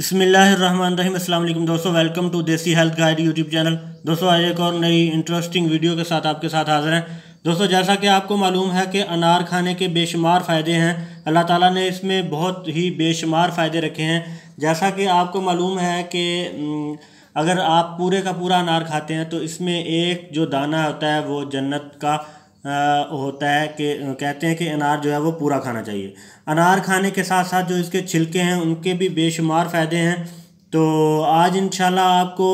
बिस्मिल्लाहिर्रहमानिर्रहीम। अस्सलाम वालेकुम दोस्तों, welcome to Desi health guide YouTube channel. दोस्तों आज एक और नई इंटरेस्टिंग वीडियो के साथ आपके साथ हाजिर हैं। दोस्तों जैसा कि आपको मालूम है कि अनार खाने के बेशुमार फ़ायदे हैं, अल्लाह ताला ने इसमें बहुत ही बेशुमार फ़ायदे रखे हैं। जैसा कि आपको मालूम है कि अगर आप पूरे का पूरा अनार खाते हैं तो इसमें एक जो दाना होता है वो जन्नत का होता है। कि कहते हैं कि अनार जो है वो पूरा खाना चाहिए। अनार खाने के साथ साथ जो इसके छिलके हैं उनके भी बेशुमार फ़ायदे हैं। तो आज इंशाल्लाह आपको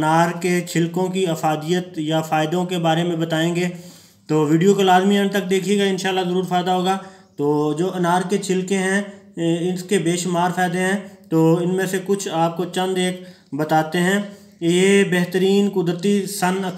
अनार के छिलकों की अफादियत या फ़ायदों के बारे में बताएंगे। तो वीडियो को लाजमी अंत तक देखिएगा, इंशाल्लाह ज़रूर फ़ायदा होगा। तो जो अनार के छिलके हैं इसके बेशुमार फ़ायदे हैं, तो इनमें से कुछ आपको चंद एक बताते हैं। ये बेहतरीन कुदरती सन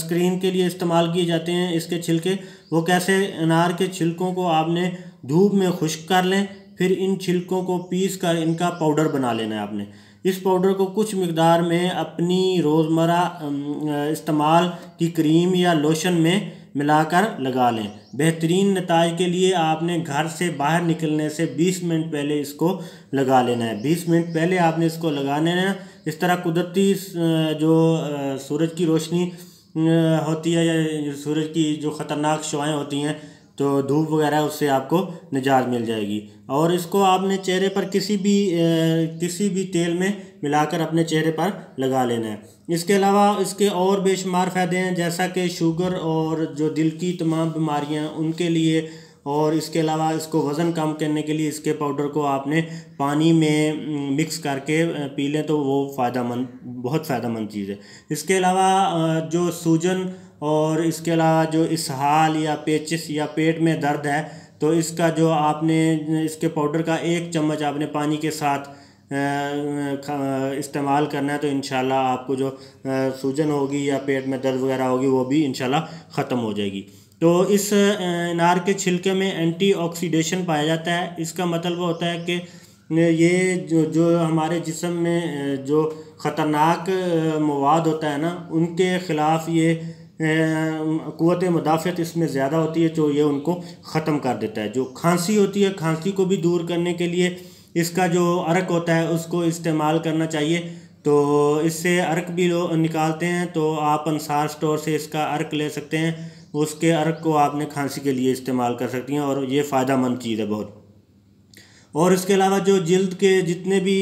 स्क्रीन के लिए इस्तेमाल किए जाते हैं इसके छिलके। वो कैसे? अनार के छिलकों को आपने धूप में खुश्क कर लें, फिर इन छिलकों को पीस कर इनका पाउडर बना लेना है आपने। इस पाउडर को कुछ मकदार में अपनी रोज़मर्रा इस्तेमाल की क्रीम या लोशन में मिलाकर लगा लें। बेहतरीन नताज के लिए आपने घर से बाहर निकलने से 20 मिनट पहले इसको लगा लेना है। 20 मिनट पहले आपने इसको लगा लेना है। इस तरह कुदरती जो सूरज की रोशनी होती है या सूरज की जो ख़तरनाक शुआएँ होती हैं तो धूप वगैरह, उससे आपको निजात मिल जाएगी। और इसको आपने चेहरे पर किसी भी तेल में मिलाकर अपने चेहरे पर लगा लेना है। इसके अलावा इसके और बेशुमार फ़ायदे हैं, जैसा कि शुगर और जो दिल की तमाम बीमारियां उनके लिए। और इसके अलावा इसको वज़न कम करने के लिए इसके पाउडर को आपने पानी में मिक्स करके पी लें तो वो बहुत फ़ायदेमंद चीज़ है। इसके अलावा जो सूजन और इसके अलावा जो इसहाल या पेचिश या पेट में दर्द है तो इसका जो आपने इसके पाउडर का एक चम्मच आपने पानी के साथ इस्तेमाल करना है तो इंशाल्लाह आपको जो सूजन होगी या पेट में दर्द वगैरह होगी वो भी इंशाल्लाह ख़त्म हो जाएगी। तो इस अनार के छिलके में एंटीऑक्सीडेशन पाया जाता है। इसका मतलब वो होता है कि ये जो हमारे जिस्म में जो ख़तरनाक मवाद होता है ना, उनके ख़िलाफ़ ये क़ुव्वत मुदाफ़त इसमें ज़्यादा होती है, जो ये उनको ख़त्म कर देता है। जो खांसी होती है, खांसी को भी दूर करने के लिए इसका जो अर्क होता है उसको इस्तेमाल करना चाहिए। तो इससे अर्क भी लोग निकालते हैं, तो आप अंसार स्टोर से इसका अर्क ले सकते हैं। उसके अर्क को आपने खांसी के लिए इस्तेमाल कर सकती हैं और ये फ़ायदा मंद चीज़ है बहुत। और इसके अलावा जो जल्द के जितने भी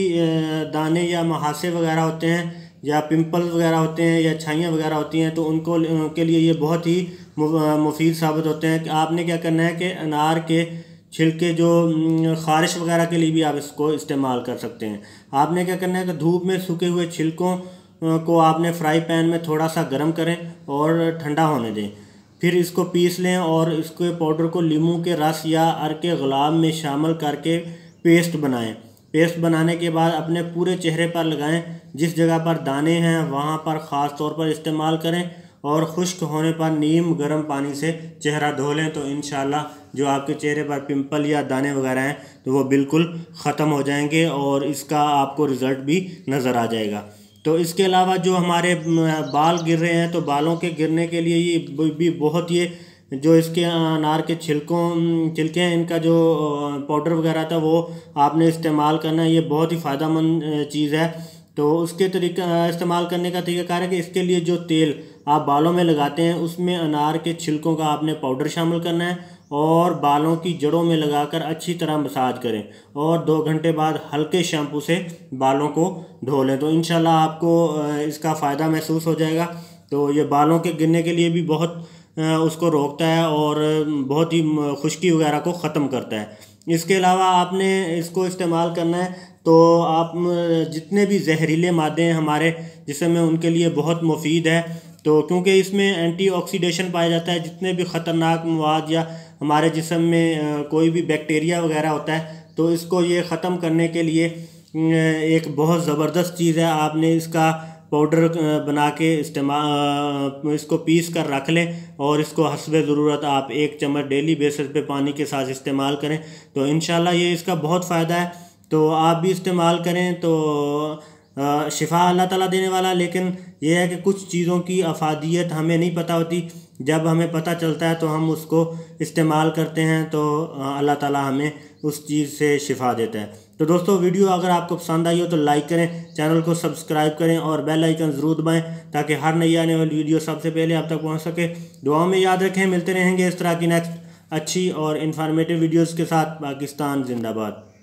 दाने या महासे वगैरह होते हैं या पिंपल्स वगैरह होते हैं या छाइयाँ वगैरह होती हैं तो उनको के लिए ये बहुत ही मुफीद साबित होते हैं। कि आपने क्या करना है कि अनार के छिलके जो ख़ारिश वगैरह के लिए भी आप इसको इस्तेमाल कर सकते हैं। आपने क्या करना है कि धूप में सूखे हुए छिलकों को आपने फ्राई पैन में थोड़ा सा गर्म करें और ठंडा होने दें, फिर इसको पीस लें और इसके पाउडर को लीमू के रस या अर्क के गुलाब में शामिल करके पेस्ट बनाएँ। पेस्ट बनाने के बाद अपने पूरे चेहरे पर लगाएं। जिस जगह पर दाने हैं वहां पर ख़ास तौर पर इस्तेमाल करें और खुश्क होने पर नीम गर्म पानी से चेहरा धो लें तो इंशाल्लाह जो आपके चेहरे पर पिंपल या दाने वगैरह हैं तो वो बिल्कुल ख़त्म हो जाएंगे और इसका आपको रिज़ल्ट भी नज़र आ जाएगा। तो इसके अलावा जो हमारे बाल गिर रहे हैं तो बालों के गिरने के लिए ये भी बहुत जो इसके अनार के छिलके हैं इनका जो पाउडर वगैरह था वो आपने इस्तेमाल करना है। ये बहुत ही फ़ायदेमंद चीज़ है। तो उसके तरीका इस्तेमाल करने का तरीका है कि इसके लिए जो तेल आप बालों में लगाते हैं उसमें अनार के छिलकों का आपने पाउडर शामिल करना है और बालों की जड़ों में लगाकर अच्छी तरह मसाज करें और 2 घंटे बाद हल्के शैम्पू से बालों को धो लें तो इंशाल्लाह आपको इसका फ़ायदा महसूस हो जाएगा। तो ये बालों के गिरने के लिए भी बहुत उसको रोकता है और बहुत ही खुश्की वगैरह को ख़त्म करता है। इसके अलावा आपने इसको इस्तेमाल करना है तो आप जितने भी जहरीले मादे हैं हमारे जिस्म में उनके लिए बहुत मुफीद है। तो क्योंकि इसमें एंटीऑक्सीडेशन पाया जाता है, जितने भी ख़तरनाक मवाद या हमारे जिस्म में कोई भी बैक्टीरिया वगैरह होता है तो इसको ये ख़त्म करने के लिए एक बहुत ज़बरदस्त चीज़ है। आपने इसका पाउडर बना के इसको पीस कर रख लें और इसको हस्बे ज़रूरत आप 1 चम्मच डेली बेसिस पे पानी के साथ इस्तेमाल करें तो इंशाल्लाह ये इसका बहुत फ़ायदा है। तो आप भी इस्तेमाल करें। तो शिफा अल्लाह ताला देने वाला, लेकिन यह है कि कुछ चीज़ों की अफादियत हमें नहीं पता होती। जब हमें पता चलता है तो हम उसको इस्तेमाल करते हैं तो अल्लाह ताला हमें उस चीज़ से शिफा देता है। तो दोस्तों वीडियो अगर आपको पसंद आई हो तो लाइक करें, चैनल को सब्सक्राइब करें और बेल आइकन ज़रूर दबाएं ताकि हर नई आने वाली वीडियो सबसे पहले आप तक पहुंच सके। दुआ में याद रखें, मिलते रहेंगे इस तरह की नेक्स्ट अच्छी और इन्फॉर्मेटिव वीडियोज़ के साथ। पाकिस्तान जिंदाबाद।